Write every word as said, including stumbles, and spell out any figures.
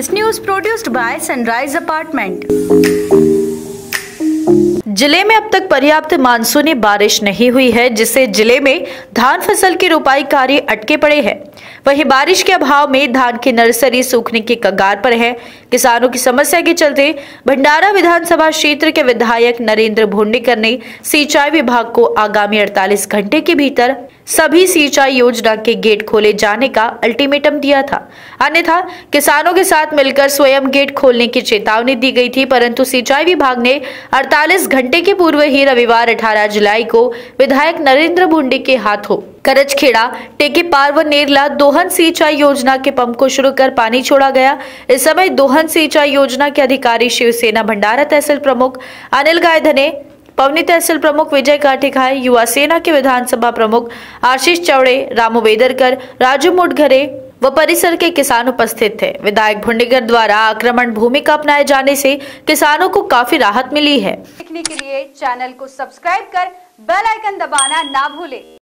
This news produced by Sunrise Apartment. जिले में अब तक पर्याप्त मानसूनी बारिश नहीं हुई है, जिससे जिले में धान फसल की रोपाई कार्य अटके पड़े हैं। वहीं बारिश के अभाव में धान की नर्सरी सूखने के कगार पर है। किसानों की समस्या के चलते भंडारा विधानसभा क्षेत्र के विधायक नरेंद्र भोंडेकर ने सिंचाई विभाग को आगामी अड़तालीस घंटे के भीतर सभी सिंचाई योजना के गेट खोले जाने का अल्टीमेटम दिया था, अन्यथा किसानों के साथ मिलकर स्वयं गेट खोलने की चेतावनी दी गई थी। परंतु सिंचाई विभाग ने अड़तालीस घंटे के पूर्व ही रविवार अठारह जुलाई को विधायक नरेंद्र भोंडे के हाथों करचखेड़ा, टेकेपार व नेरला दोहन सिंचाई योजना के पंप को शुरू कर पानी छोड़ा गया। इस समय दोहन सिंचाई योजना के अधिकारी शिवसेना भंडारा तहसील प्रमुख अनिल गायधने, पवनी तहसील प्रमुख विजय काठी, युवा सेना के विधानसभा प्रमुख आशीष चौड़े, रामो बेदरकर, राजू मुठघरे व परिसर के किसान उपस्थित थे। विधायक भोंडेकर द्वारा आक्रमण भूमिका अपनाए जाने से किसानों को काफी राहत मिली है। देखने के लिए चैनल को सब्सक्राइब कर बेल आइकन दबाना ना भूले।